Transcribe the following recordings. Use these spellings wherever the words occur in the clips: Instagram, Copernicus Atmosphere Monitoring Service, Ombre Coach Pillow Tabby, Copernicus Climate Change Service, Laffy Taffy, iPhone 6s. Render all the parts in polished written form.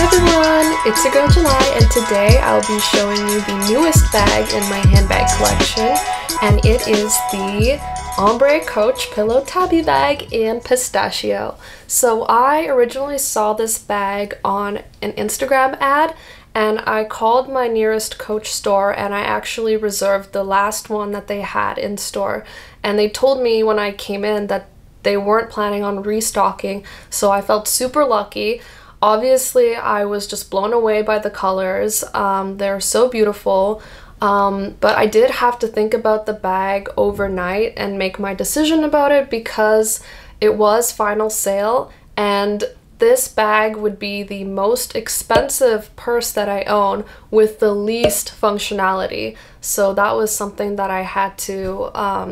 What's up everyone, it's your girl July, and today I'll be showing you the newest bag in my handbag collection, and it is the Ombre Coach Pillow Tabby bag in pistachio. So I originally saw this bag on an Instagram ad, and I called my nearest Coach store and I actually reserved the last one that they had in store, and they told me when I came in that they weren't planning on restocking, so I felt super lucky. Obviously, I was just blown away by the colors. They're so beautiful, but I did have to think about the bag overnight and make my decision about it because it was final sale, and this bag would be the most expensive purse that I own with the least functionality. So that was something that I had to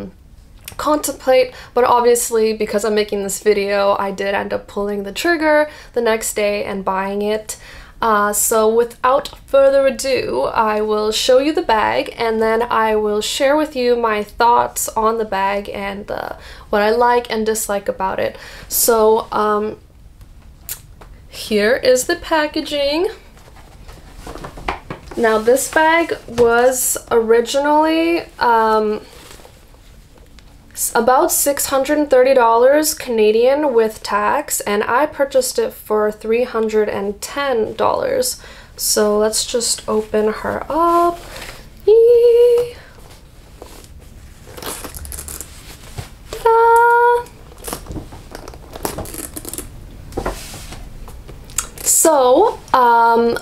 contemplate, but obviously because I'm making this video, I did end up pulling the trigger the next day and buying it. So without further ado, I will show you the bag, and then I will share with you my thoughts on the bag and what I like and dislike about it. So here is the packaging. Now this bag was originally about $630 Canadian with tax, and I purchased it for $310. So let's just open her up. Yee. So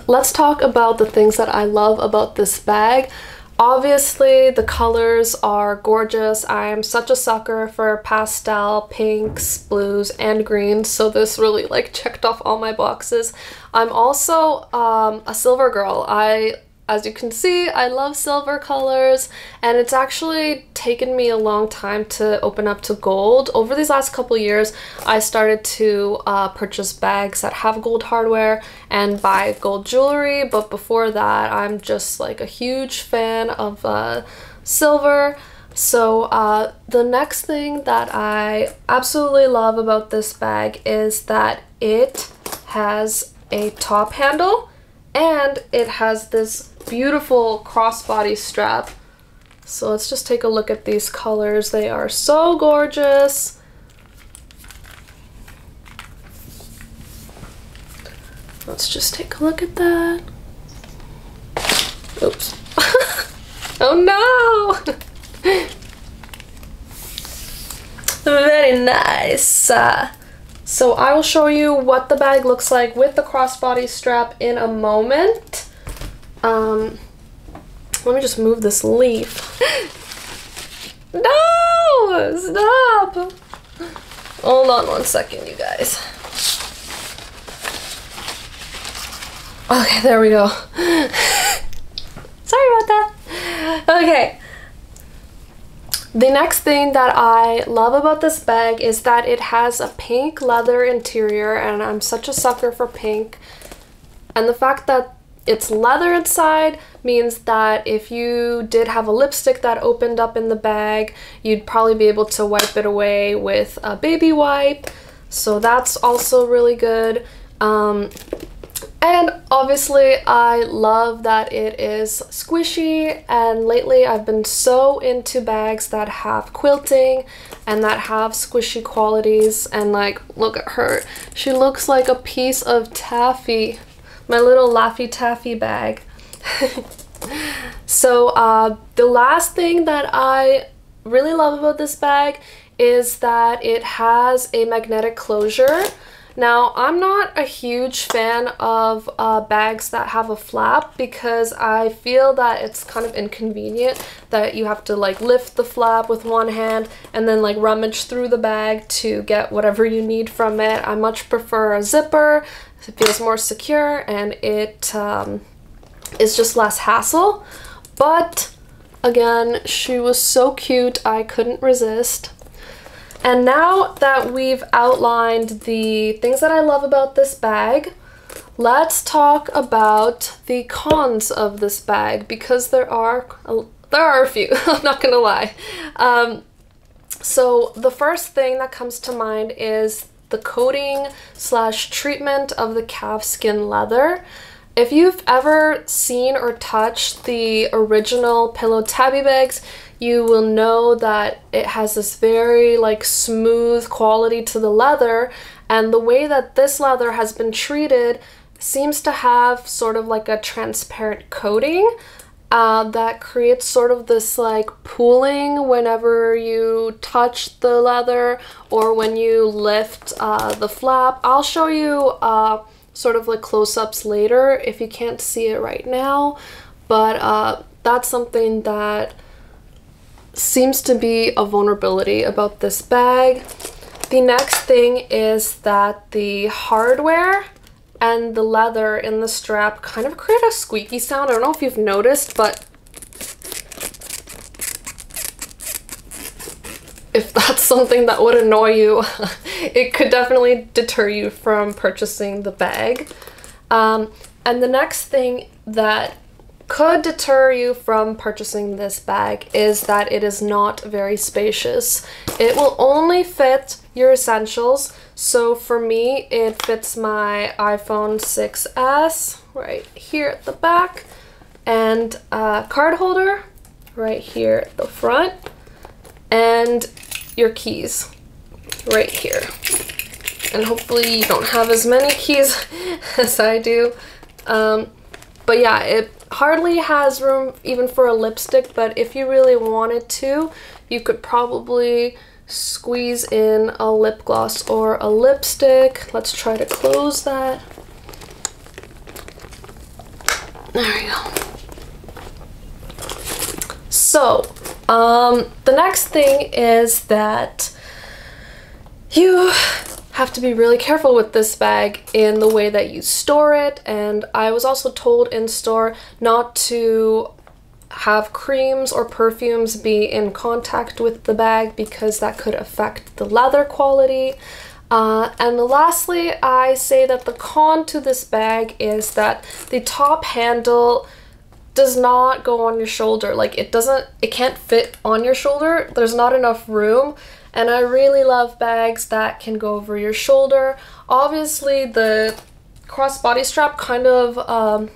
let's talk about the things that I love about this bag. Obviously, the colors are gorgeous. I am such a sucker for pastel, pinks, blues, and greens, so this really like checked off all my boxes. I'm also a silver girl. As you can see, I love silver colors, and it's actually taken me a long time to open up to gold. Over these last couple years, I started to purchase bags that have gold hardware and buy gold jewelry, but before that, I'm just like a huge fan of silver. So the next thing that I absolutely love about this bag is that it has a top handle, and it has this beautiful crossbody strap. So let's just take a look at these colors. They are so gorgeous. Let's just take a look at that. Oops. Oh no! Very nice. So I will show you what the bag looks like with the crossbody strap in a moment. Let me just move this leaf. No! Stop! Hold on one second, you guys. Okay, there we go. Sorry about that. Okay. The next thing that I love about this bag is that it has a pink leather interior, and I'm such a sucker for pink. And the fact that it's leather inside means that if you did have a lipstick that opened up in the bag, you'd probably be able to wipe it away with a baby wipe. So that's also really good. And obviously, I love that it is squishy, and lately I've been so into bags that have quilting and that have squishy qualities, and like, look at her. She looks like a piece of taffy. My little Laffy Taffy bag. So the last thing that I really love about this bag is that it has a magnetic closure. Now, I'm not a huge fan of bags that have a flap because I feel that it's kind of inconvenient that you have to like lift the flap with one hand and then like rummage through the bag to get whatever you need from it. I much prefer a zipper. It feels more secure, and it is just less hassle. But again, she was so cute, I couldn't resist. And now that we've outlined the things that I love about this bag, let's talk about the cons of this bag, because there are a few, I'm not gonna lie. So the first thing that comes to mind is the coating slash treatment of the calf skin leather. If you've ever seen or touched the original Pillow Tabby bags, you will know that it has this very like smooth quality to the leather, and the way that this leather has been treated seems to have sort of like a transparent coating that creates sort of this like pooling whenever you touch the leather or when you lift the flap. I'll show you sort of like close-ups later if you can't see it right now, but that's something that seems to be a vulnerability about this bag. The next thing is that the hardware and the leather in the strap kind of create a squeaky sound. I don't know if you've noticed, but if that's something that would annoy you, it could definitely deter you from purchasing the bag. And the next thing that could deter you from purchasing this bag is that it is not very spacious. It will only fit your essentials. So for me, it fits my iPhone 6s right here at the back, and a card holder right here at the front, and your keys right here. And hopefully you don't have as many keys as I do. But yeah, it hardly has room even for a lipstick, but if you really wanted to, you could probably squeeze in a lip gloss or a lipstick. Let's try to close that. There we go. So, the next thing is that you have to be really careful with this bag in the way that you store it, and I was also told in store not to have creams or perfumes be in contact with the bag because that could affect the leather quality. And lastly, I say that the con to this bag is that the top handle does not go on your shoulder. Like, it can't fit on your shoulder. There's not enough room. And I really love bags that can go over your shoulder. Obviously, the crossbody strap kind of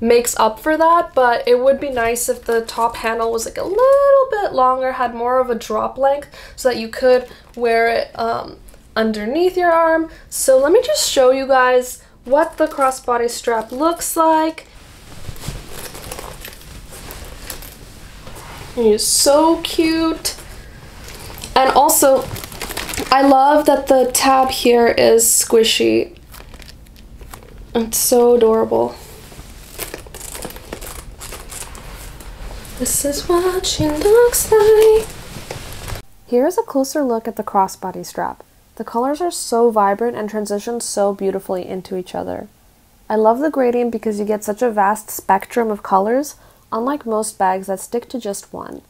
makes up for that, but it would be nice if the top handle was like a little bit longer, had more of a drop length, so that you could wear it underneath your arm. So let me just show you guys what the crossbody strap looks like. It's so cute. And also, I love that the tab here is squishy. It's so adorable. This is what she looks like. Here's a closer look at the crossbody strap. The colors are so vibrant and transition so beautifully into each other. I love the gradient because you get such a vast spectrum of colors, unlike most bags that stick to just one.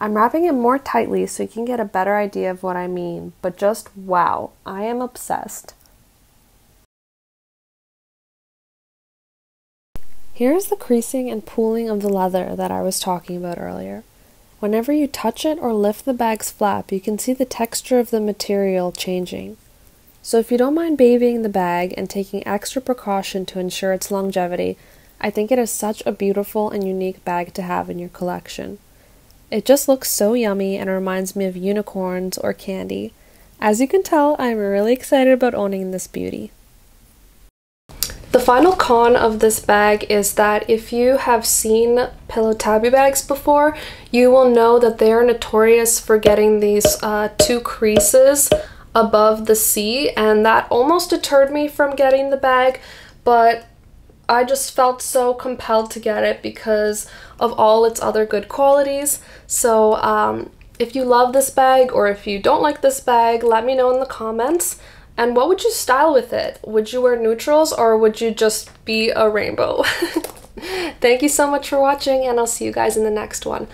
I'm wrapping it more tightly so you can get a better idea of what I mean, but just wow, I am obsessed. Here's the creasing and pooling of the leather that I was talking about earlier. Whenever you touch it or lift the bag's flap, you can see the texture of the material changing. So if you don't mind babying the bag and taking extra precaution to ensure its longevity, I think it is such a beautiful and unique bag to have in your collection. It just looks so yummy and reminds me of unicorns or candy. As you can tell, I'm really excited about owning this beauty. The final con of this bag is that if you have seen Pillow Tabby bags before, you will know that they are notorious for getting these two creases above the C, and that almost deterred me from getting the bag, but I just felt so compelled to get it because of all its other good qualities. So if you love this bag or if you don't like this bag, let me know in the comments. And what would you style with it? Would you wear neutrals or would you just be a rainbow? Thank you so much for watching, and I'll see you guys in the next one.